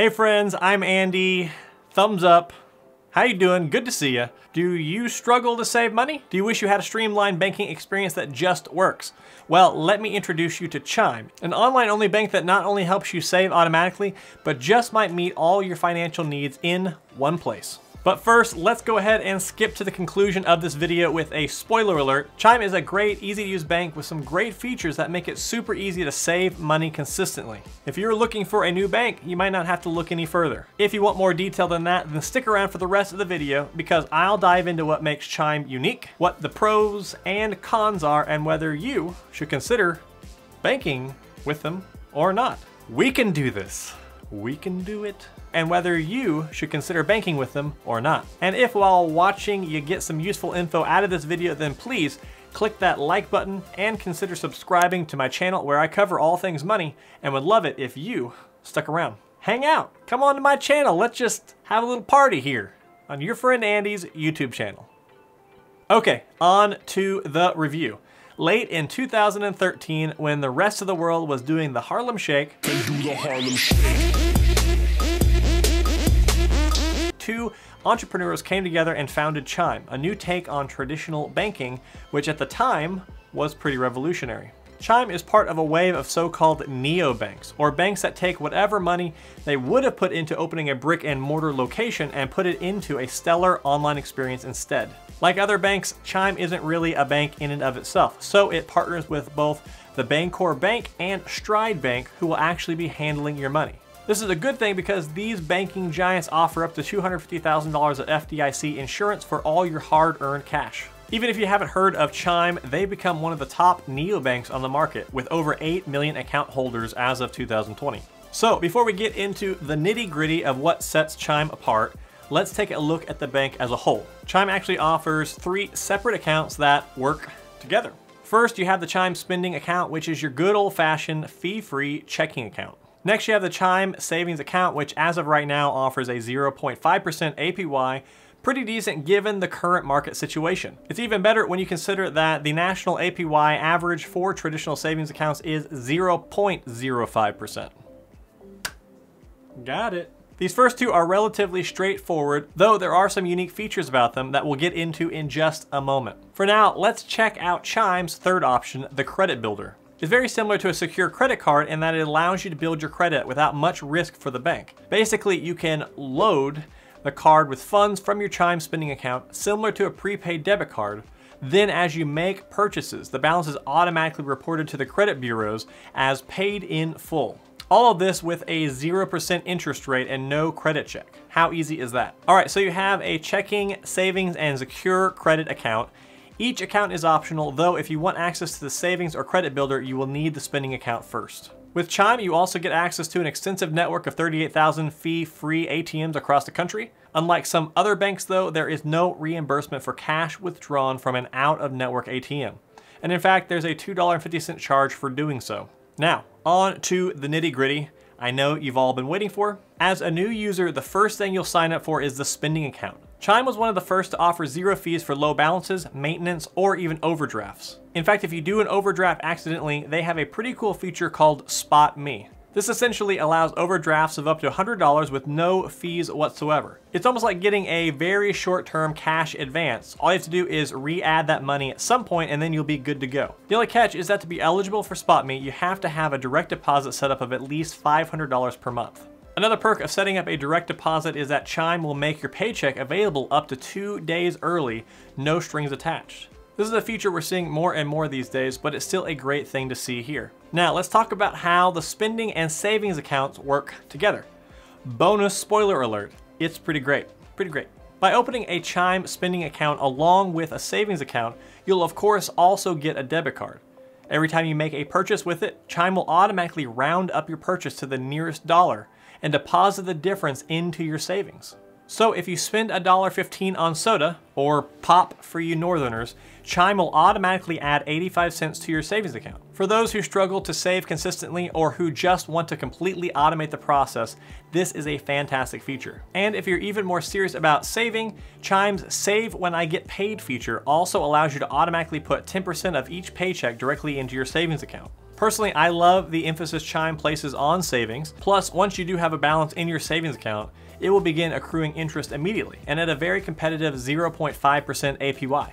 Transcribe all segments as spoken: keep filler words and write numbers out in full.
Hey friends, I'm Andy. Thumbs up. How you doing? Good to see you. Do you struggle to save money? Do you wish you had a streamlined banking experience that just works? Well, let me introduce you to Chime, an online-only bank that not only helps you save automatically, but just might meet all your financial needs in one place. But first, let's go ahead and skip to the conclusion of this video with a spoiler alert. Chime is a great, easy to use bank with some great features that make it super easy to save money consistently. If you're looking for a new bank, you might not have to look any further. If you want more detail than that, then stick around for the rest of the video because I'll dive into what makes Chime unique, what the pros and cons are, and whether you should consider banking with them or not. We can do this. We can do it. And whether you should consider banking with them or not. And if while watching you get some useful info out of this video, then please click that like button and consider subscribing to my channel where I cover all things money and would love it if you stuck around. Hang out, come on to my channel. Let's just have a little party here on your friend Andy's YouTube channel. Okay, on to the review. Late in two thousand thirteen, when the rest of the world was doing the Harlem Shake, the Harlem Shake, two entrepreneurs came together and founded Chime, a new take on traditional banking, which at the time was pretty revolutionary. Chime is part of a wave of so-called neobanks, or banks that take whatever money they would have put into opening a brick and mortar location and put it into a stellar online experience instead. Like other banks, Chime isn't really a bank in and of itself, so it partners with both the Bancorp Bank and Stride Bank, who will actually be handling your money. This is a good thing because these banking giants offer up to two hundred fifty thousand dollars of F D I C insurance for all your hard-earned cash. Even if you haven't heard of Chime, they become one of the top neobanks on the market with over eight million account holders as of two thousand twenty. So before we get into the nitty-gritty of what sets Chime apart, let's take a look at the bank as a whole. Chime actually offers three separate accounts that work together. First, you have the Chime spending account, which is your good old-fashioned fee-free checking account. Next, you have the Chime savings account, which as of right now offers a zero point five percent A P Y, pretty decent given the current market situation. It's even better when you consider that the national A P Y average for traditional savings accounts is zero point zero five percent. Got it. These first two are relatively straightforward, though there are some unique features about them that we'll get into in just a moment. For now, let's check out Chime's third option, the credit builder. It's very similar to a secure credit card in that it allows you to build your credit without much risk for the bank. Basically, you can load the card with funds from your Chime spending account, similar to a prepaid debit card. Then as you make purchases, the balance is automatically reported to the credit bureaus as paid in full. All of this with a zero percent interest rate and no credit check. How easy is that? All right, so you have a checking, savings, and secure credit account. Each account is optional, though if you want access to the savings or credit builder, you will need the spending account first. With Chime, you also get access to an extensive network of thirty-eight thousand fee-free A T Ms across the country. Unlike some other banks though, there is no reimbursement for cash withdrawn from an out-of-network A T M. And in fact, there's a two dollars and fifty cents charge for doing so. Now, on to the nitty-gritty. I know you've all been waiting for. As a new user, the first thing you'll sign up for is the spending account. Chime was one of the first to offer zero fees for low balances, maintenance, or even overdrafts. In fact, if you do an overdraft accidentally, they have a pretty cool feature called SpotMe. This essentially allows overdrafts of up to one hundred dollars with no fees whatsoever. It's almost like getting a very short-term cash advance. All you have to do is re-add that money at some point and then you'll be good to go. The only catch is that to be eligible for SpotMe, you have to have a direct deposit setup of at least five hundred dollars per month. Another perk of setting up a direct deposit is that Chime will make your paycheck available up to two days early, no strings attached. This is a feature we're seeing more and more these days, but it's still a great thing to see here. Now let's talk about how the spending and savings accounts work together. Bonus spoiler alert, it's pretty great, pretty great. By opening a Chime spending account along with a savings account, you'll of course also get a debit card. Every time you make a purchase with it, Chime will automatically round up your purchase to the nearest dollar and deposit the difference into your savings. So if you spend a dollar fifteen on soda, or pop for you northerners, Chime will automatically add eighty-five cents to your savings account. For those who struggle to save consistently or who just want to completely automate the process, this is a fantastic feature. And if you're even more serious about saving, Chime's Save When I Get Paid feature also allows you to automatically put ten percent of each paycheck directly into your savings account. Personally, I love the emphasis Chime places on savings. Plus, once you do have a balance in your savings account, it will begin accruing interest immediately and at a very competitive zero point five percent A P Y.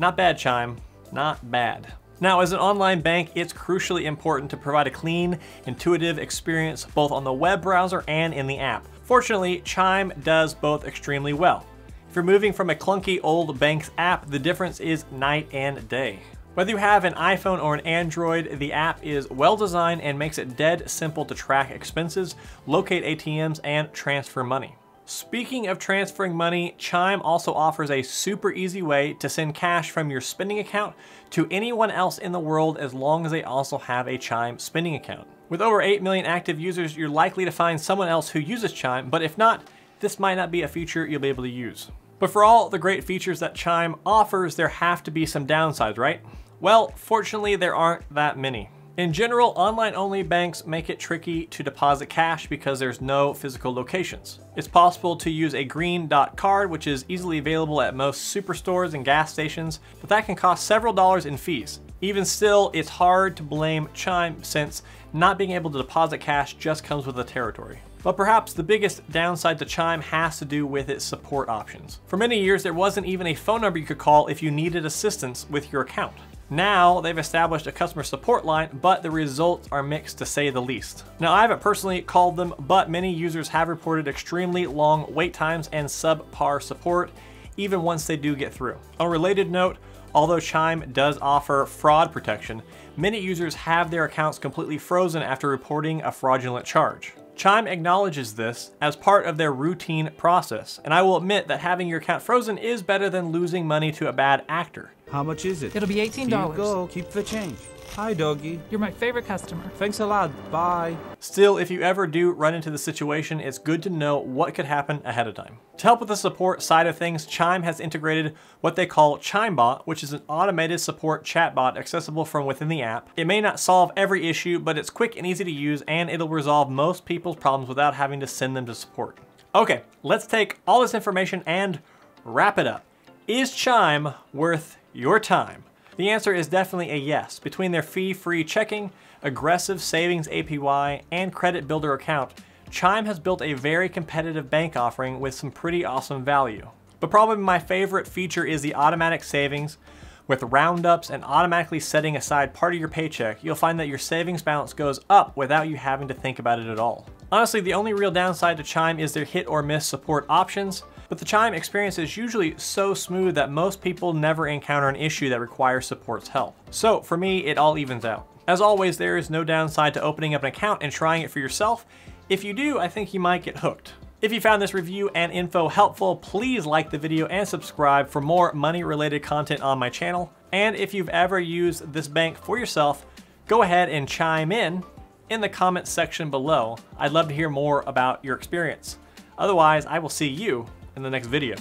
Not bad, Chime, not bad. Now, as an online bank, it's crucially important to provide a clean, intuitive experience both on the web browser and in the app. Fortunately, Chime does both extremely well. If you're moving from a clunky old bank's app, the difference is night and day. Whether you have an iPhone or an Android, the app is well designed and makes it dead simple to track expenses, locate A T Ms, and transfer money. Speaking of transferring money, Chime also offers a super easy way to send cash from your spending account to anyone else in the world as long as they also have a Chime spending account. With over eight million active users, you're likely to find someone else who uses Chime, but if not, this might not be a feature you'll be able to use. But for all the great features that Chime offers, there have to be some downsides, right? Well, fortunately, there aren't that many. In general, online-only banks make it tricky to deposit cash because there's no physical locations. It's possible to use a green dot card, which is easily available at most superstores and gas stations, but that can cost several dollars in fees. Even still, it's hard to blame Chime since not being able to deposit cash just comes with the territory. But perhaps the biggest downside to Chime has to do with its support options. For many years, there wasn't even a phone number you could call if you needed assistance with your account. Now they've established a customer support line, but the results are mixed to say the least. Now, I haven't personally called them, but many users have reported extremely long wait times and subpar support, even once they do get through. On a related note, although Chime does offer fraud protection, many users have their accounts completely frozen after reporting a fraudulent charge. Chime acknowledges this as part of their routine process, and I will admit that having your account frozen is better than losing money to a bad actor. How much is it? It'll be eighteen dollars. Here you go, keep the change. Hi, doggy. You're my favorite customer. Thanks a lot, bye. Still, if you ever do run into the situation, it's good to know what could happen ahead of time. To help with the support side of things, Chime has integrated what they call Chimebot, which is an automated support chatbot accessible from within the app. It may not solve every issue, but it's quick and easy to use, and it'll resolve most people's problems without having to send them to support. Okay, let's take all this information and wrap it up. Is Chime worth your time? The answer is definitely a yes. Between their fee-free checking, aggressive savings A P Y, and credit builder account, Chime has built a very competitive bank offering with some pretty awesome value. But probably my favorite feature is the automatic savings. With roundups and automatically setting aside part of your paycheck, you'll find that your savings balance goes up without you having to think about it at all. Honestly, the only real downside to Chime is their hit or miss support options, but the Chime experience is usually so smooth that most people never encounter an issue that requires support's help. So for me, it all evens out. As always, there is no downside to opening up an account and trying it for yourself. If you do, I think you might get hooked. If you found this review and info helpful, please like the video and subscribe for more money-related content on my channel. And if you've ever used this bank for yourself, go ahead and chime in in the comments section below. I'd love to hear more about your experience. Otherwise, I will see you in the next video.